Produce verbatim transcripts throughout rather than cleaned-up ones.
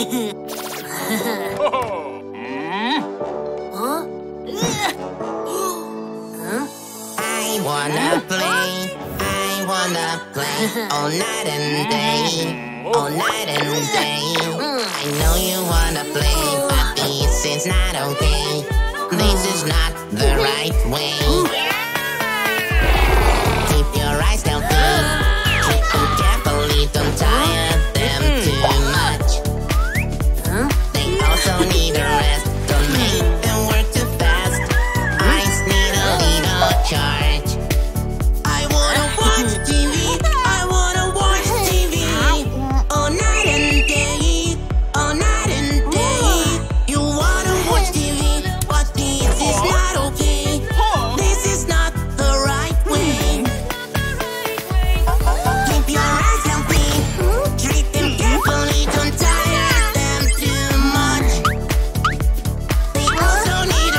I wanna play, I wanna play all night and day, all night and day. I know you wanna play, but this is not okay. This is not the right way. Keep your eyes down, keep them carefully, don't tire them too much. They also need a rest, don't make them work too fast. Eyes need a little charge. I wanna watch T V, I wanna watch T V all night and day, all night and day. You wanna watch T V, but this is not okay. This is not the right way. Keep your eyes healthy, treat them carefully, don't tire them too much.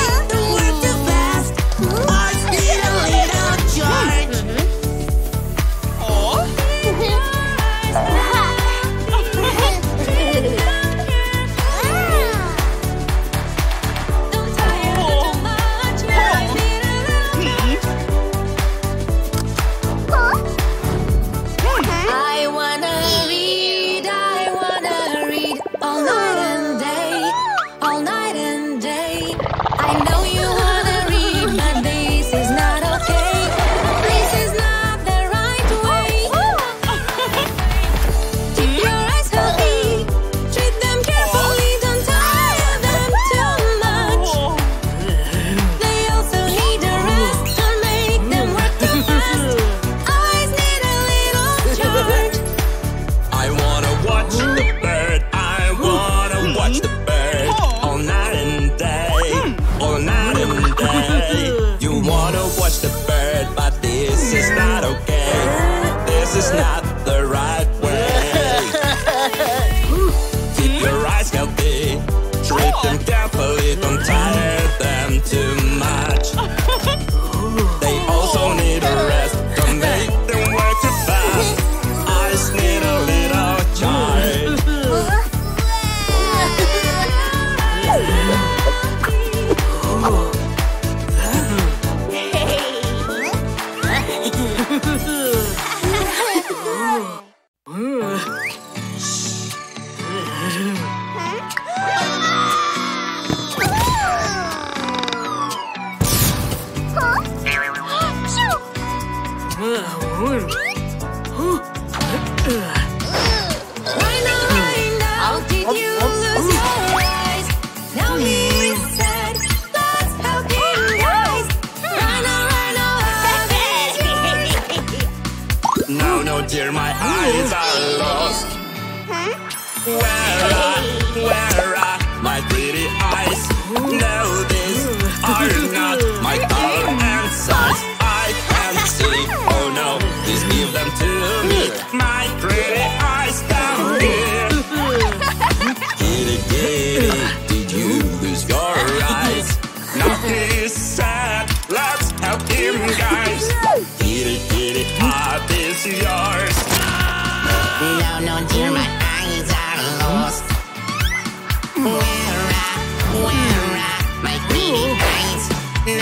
They also need a rest, don't make them work too fast. Arts need a little charge. I wanna read, I wanna read all night and day, all night and day. I know you wanna read, but this is not okay. This is not the right way. Keep your eyes healthy, treat them carefully, don't tire them too much. They also need a rest, don't make them work too fast. Eyes need a little charge. I wanna watch the bird, I wanna watch the bird all night and day, all night and day. You wanna watch the bird, but this is not okay. This is not the right way. Keep your eyes healthy, treat them carefully, don't tire them too much. They also need a rest, don't make them work too fast. Eyes need a little charge. I'll give you loser eyes. Now he said, let's help him rise. Rhino, rhino, have is yours. No, no, dear, my eyes are lost. Where are, where are my pretty eyes? No, these are not my color and size. I can't see, oh no, please give them to me. My pretty eyes down here. Kitty, kitty, did you lose your eyes? Now he's sad, let's help him, guys. Kitty, kitty, are these yours? No, no, dear, my eyes are lost. Where are, where are my pretty eyes? No,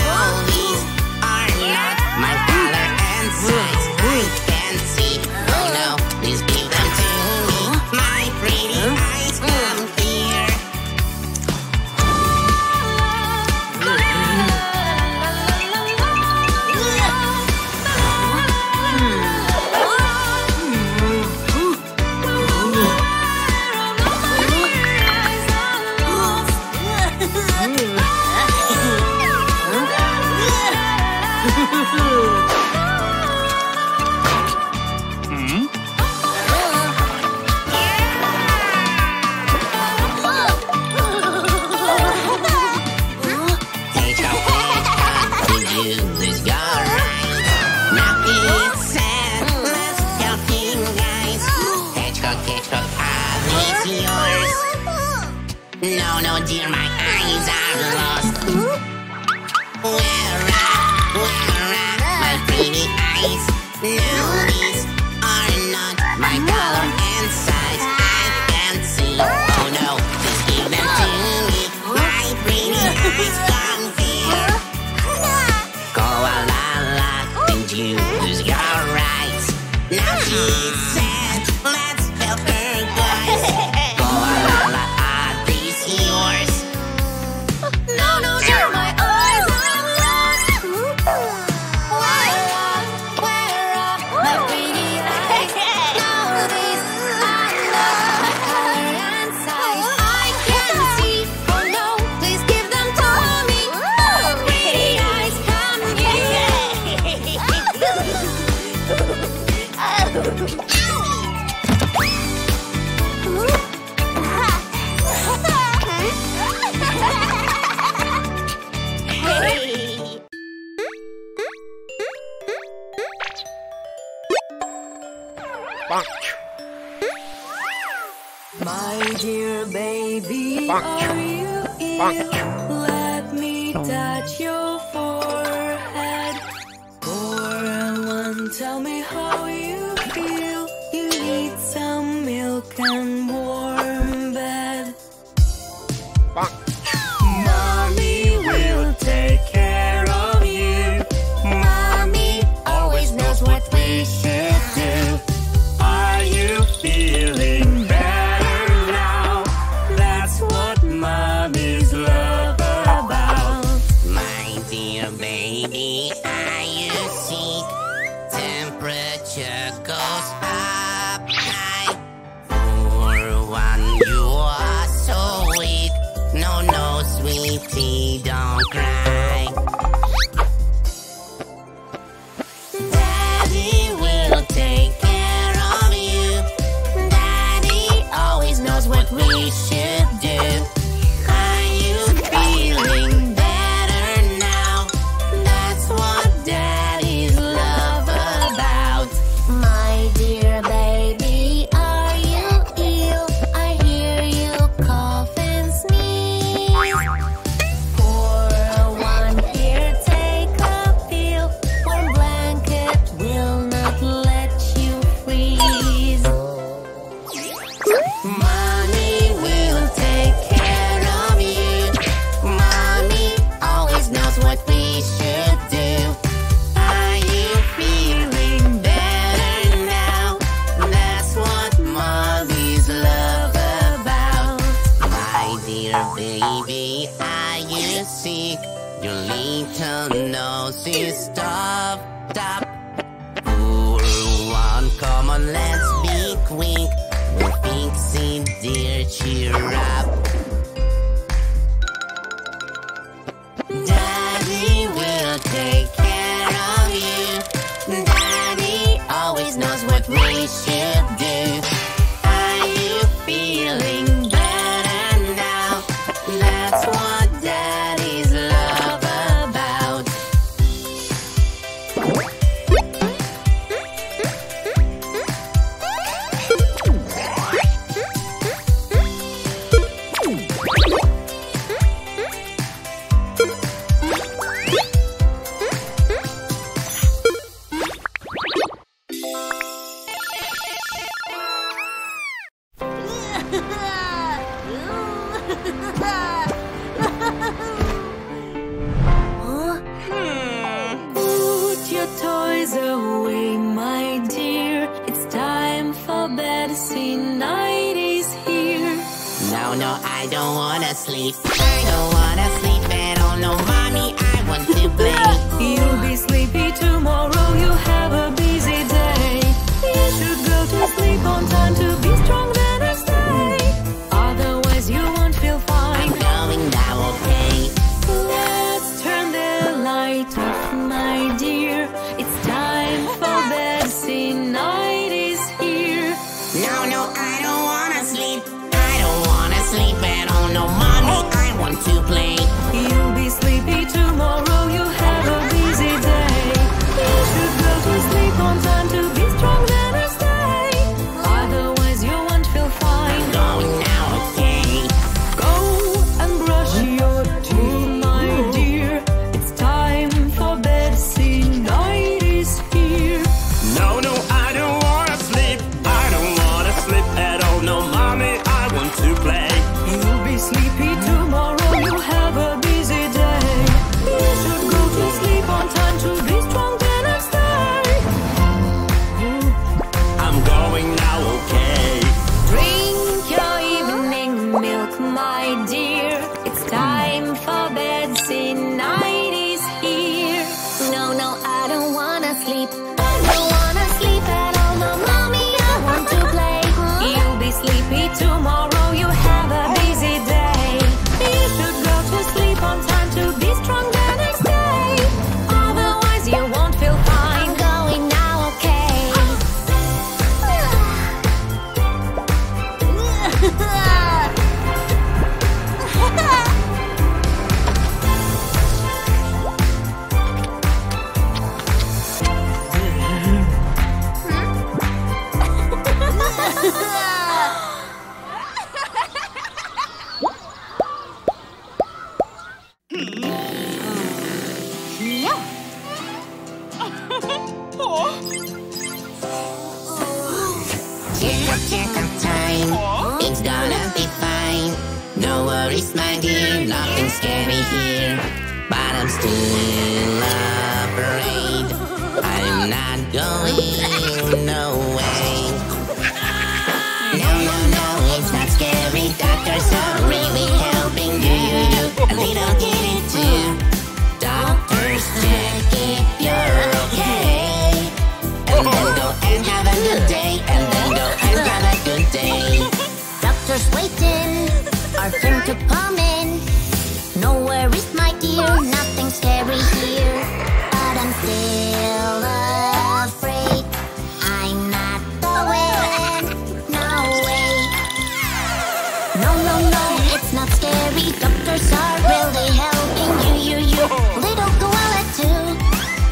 these are not my color and size. I can't see, oh no, please give them to me. My pretty eyes come here. Take a picture, did you lose your eyes? Now it's sad, let's help him, guys. Hedgehog, hedgehog, are these yours? No, no, dear, my eyes are lost. Where are, where are my pretty eyes? No, these are not my color and size. I can't My dear baby, are you ill? Let me touch your forehead. For one, tell me how you feel. You need some milk and warm bed. Mommy will take care of you. Mommy always knows what we should do. Are you feeling? Kitty, don't cry. Daddy will take care of you. Daddy always knows what we should do. Are you feeling better now? That's what Daddy's love about. My dear baby, are you ill? I hear you cough and sneeze. Baby, are you sick? Your little nose is stuffed up. Poor one, come on, let's be quick. We'll fix it, dear, cheer up. Daddy will take care of you. Daddy always knows what we should do. Are you feeling? Huh? Hmm. Put your toys away, my dear. It's time for bed. See, night is here. No, no, I don't wanna sleep. I don't wanna sleep at all. No, mommy, I want to play. You'll be sleepy tomorrow. You have a busy day. You should go to sleep on time to be strong. To play. You'll be sleepy tomorrow. You have a busy day. You should go to sleep on time to be strong the next day. Otherwise you won't feel fine. I'm going now, okay? Go and brush your teeth, my dear. It's time for bed. See, night is here. No, no, I don't wanna sleep. I don't wanna sleep at all. No, mommy, I want to play. You'll be sleepy tomorrow. but I'm still afraid. I'm not going nowhere. No, no, no, it's not scary. Doctor, sorry, we helping you. A little kitty too. Doctors, check if you're okay. And then go and have a good day. And then go and have a good day. Doctor's waiting, our turn to come in. No worries, my dear, nothing scary here. But I'm still afraid. I'm not going nowhere. No, no, no, it's not scary. Doctors are really helping you, you, you. Little koala too.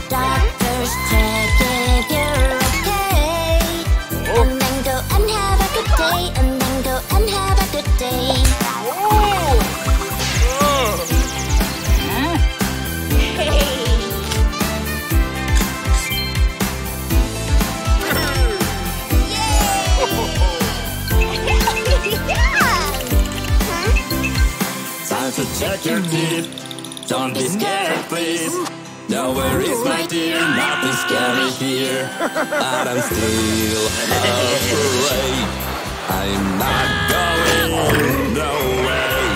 Doctors, check if you're okay. And then go and have a good day. And then go and have a good day. To check your teeth, don't be scared, please. No worries, my dear, nothing scary here. But I'm still afraid. I'm not going nowhere.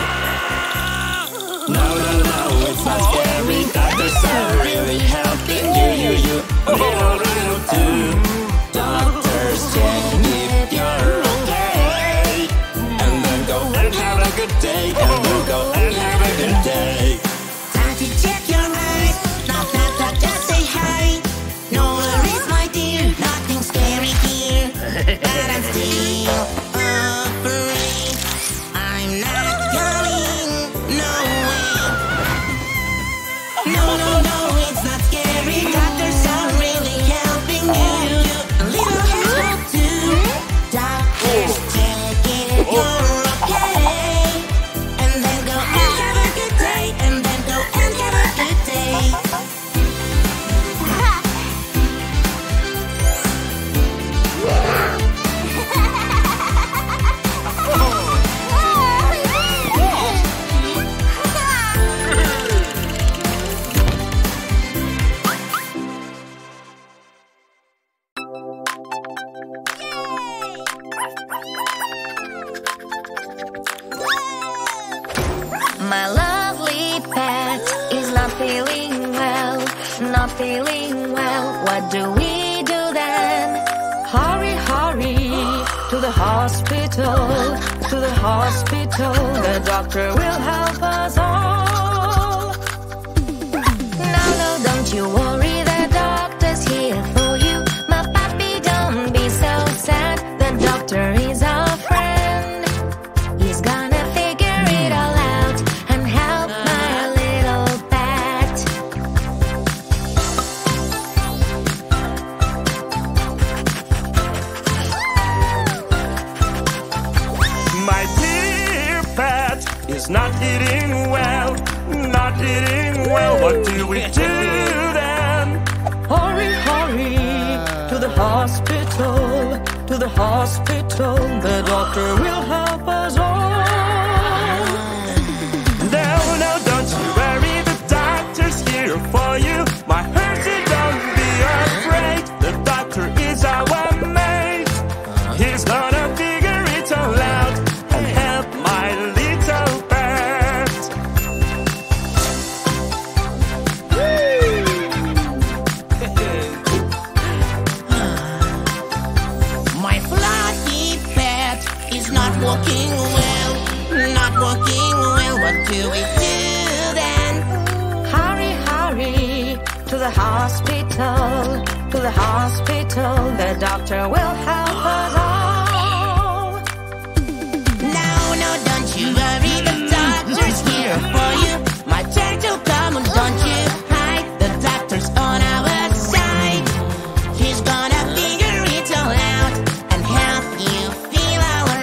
No, no, no, it's not scary. Doctors are really helping you, you, you. Little, little too. Doctors, check if you're okay. And then go and have a good day. And then go. Day. Time to check your eyes. Knock, knock, knock, just say hi. No worries, my dear, nothing scary here. But I'm still afraid. I'm not going nowhere. No, no, no, it's not scary. Doctors are really helping you. A little help too. Doctors, check if you're okay. And then go and have a good day. And then go and have a good day. My lovely pet is not feeling well, not feeling well. What do we do then? Hurry, hurry, to the hospital, to the hospital. The doctor will help us all. No, no, don't you worry, the doctor's here for you. My puppy, don't be so sad, the doctor is our friend. He's gonna not eating well, not eating well. What do we do then? Hurry, hurry, to the hospital, to the hospital. The doctor will help us all. No, no, don't you worry, the doctor's here for you. My heart, don't be afraid. The doctor is our mate. He's gonna figure it all out. Walking well, not walking well. What do we do then? Hurry, hurry, to the hospital, to the hospital. The doctor will help us all. No, no, don't you worry, the doctor's here for you. My gentle, come on, don't you hide. The doctor's on our side. He's gonna figure it all out and help you feel alright.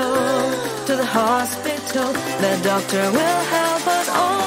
hospital, to the hospital. The doctor will help us all.